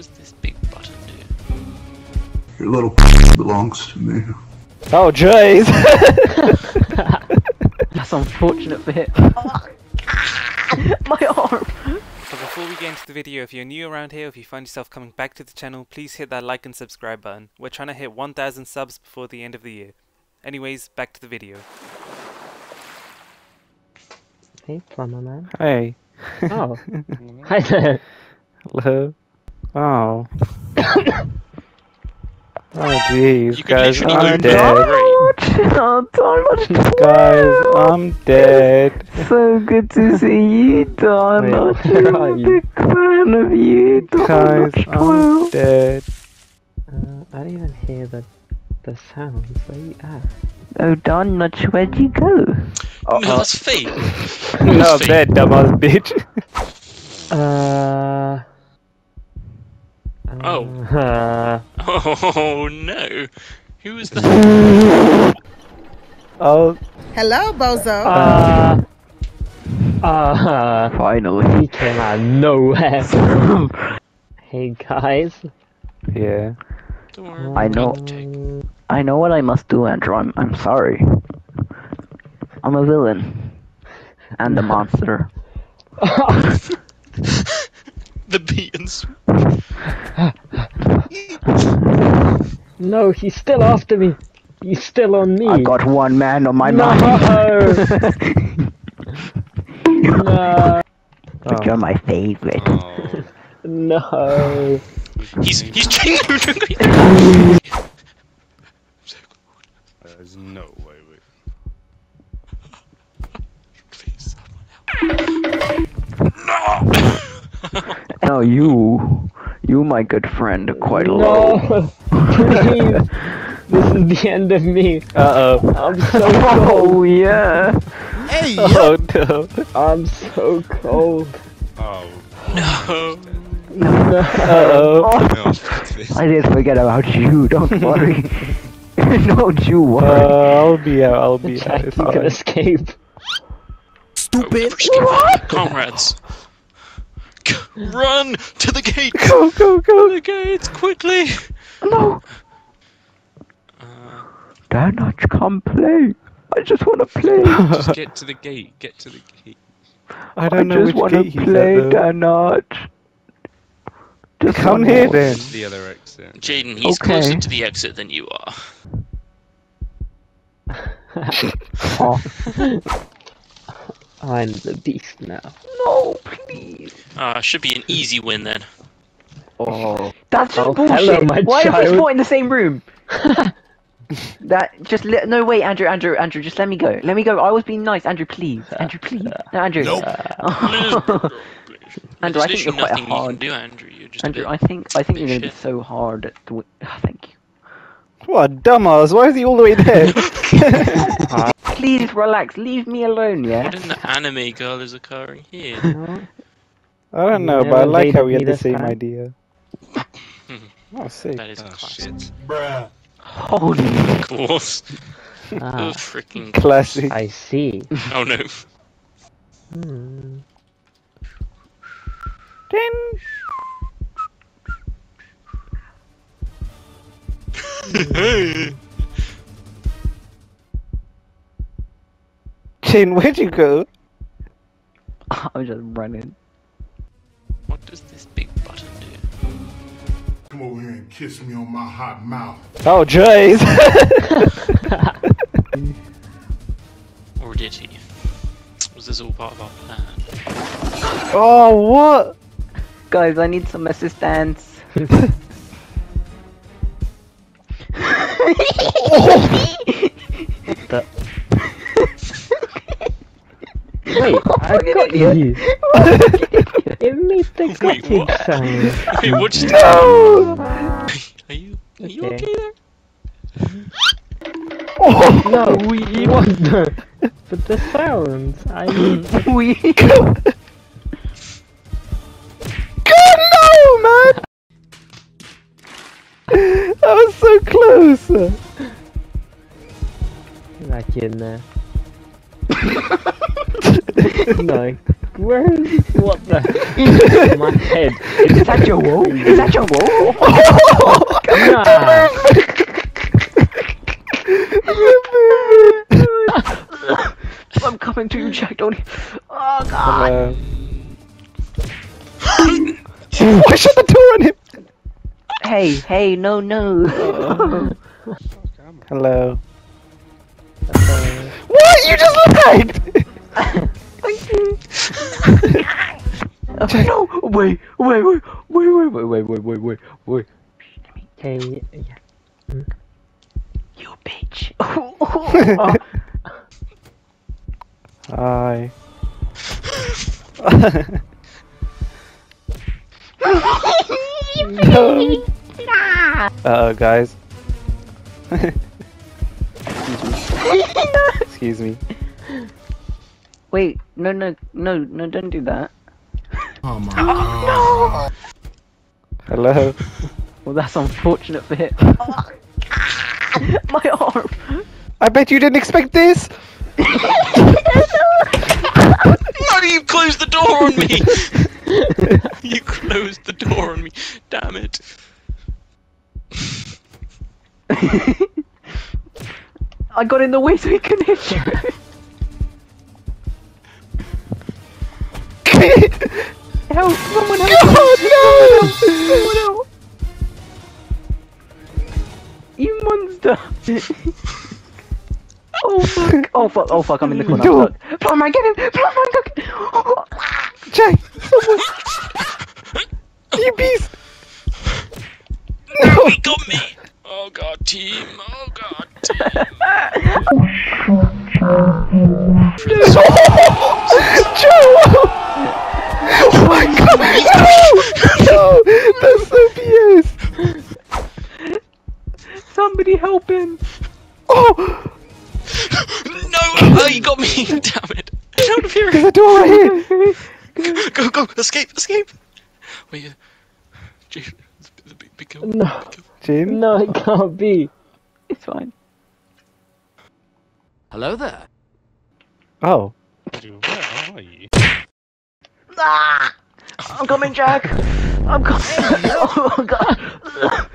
does this big button do? Your little belongs to me. Oh jeez! That's unfortunate for him. Oh, my arm! So before we get into the video, if you're new around here, if you find yourself coming back to the channel, please hit that like and subscribe button. We're trying to hit 1,000 subs before the end of the year. Anyways, back to the video. Hey, plumber man. Hey. Oh. Hi there. Hello. Oh. Oh jeez, guys, I'm dead. Guys, I'm dead. So good to see you, Donald. I'm a big fan of you, Donald. Guys, I'm dead. I don't even hear the sounds. Where you at? Oh, Donald, where'd you go? Oh, that's feet. No, bed, dumbass bitch. Oh. Oh no! Who is that? Oh. Hello, bozo. Finally, he came out of nowhere. Hey guys. Yeah. Don't worry. I know what I must do, Andrew. I'm sorry. I'm a villain. And a monster. The beans. No, he's still after me. He's still on me. I got one man on my mind. No. But you're my favorite. Oh. No. He's changing. There's no way please someone help. No. No, you my good friend, quite a lot. No, please, this is the end of me. Uh-oh. I'm so cold. Oh, yeah. Hey, oh, no. I'm so cold. Oh. No. No. Uh-oh. Oh. I did forget about you, don't worry. Don't you worry. I'll be out. You can escape. Stupid. What? Comrades. Run to the gate! Go, go, go! To the gates, quickly! No! Dare not come play! I just wanna play! Just get to the gate, get to the gate. I just wanna play, dare not! Just come here then! The other exit. Jaden, he's closer to the exit than you are. Oh. I'm the beast now. No, please. Should be an easy win then. Oh, that's just bullshit. Why are we fought in the same room? No, wait, Andrew, just let me go. Let me go. I was being nice, Andrew. Please, Andrew, please. No, Andrew. Nope. Andrew, I think you're quite hard. You can do, Andrew. You're just Andrew, I think you're gonna be so hard at the. Thank you. What a dumbass! Why is he all the way there? Please relax, leave me alone, yeah? What in the anime girl is occurring here? I don't know, but I like how we had the same idea. Oh, sick. That is classic. Bruh. Holy... Of course. Oh, freaking... Classic. I see. Oh, no. Ding! Jane, where'd you go? I'm just running. What does this big button do? Come over here and kiss me on my hot mouth. Oh, jeez! Or did he? Was this all part of our plan? Oh, what? Guys, I need some assistance. What the? Wait, I got you! It made the cutting sound! Wait, what just happened? Are you okay there? Oh! No, we want the... But the sounds, I mean... We... God, no, man! That was so close! Get back in there. No, Where is it? What the? My head. Is that your wall? Is that your wall? Come on. I'm coming to you, Jack. Don't. Oh God. I shut the door on him. Hey, hey, no, no. Hello. Hello. What? You just lied. No! Wait. Hey, yeah. You bitch. Hi. No. Uh-oh, guys. Excuse me. Wait, no, don't do that. Oh my God. No! Hello? Well, that's unfortunate for him. Oh, my arm! I bet you didn't expect this! No, you closed the door on me! You closed the door on me, damn it. I got in the way so he couldn't hit you. Help! Someone help! Oh, no! You monster! Oh fuck! Oh fuck! Oh fuck! I'm in the corner. Look! Plumber, get him! Plumber, look! Oh, Jay! Someone! You beast! No! He got me! Oh God, team! Oh God, team! Joe! Oh my God! No! That's so BS! Somebody help him! Oh! No! Oh, you got me! Damn it! Get out of here! There's a door right here! Go, go! Escape! Escape! Wait, Jim, it's a big kill. No. Jim? No, it can't be. It's fine. Hello there. Oh. Where are you? Ah! I'm coming, Jack! I'm coming! Oh God!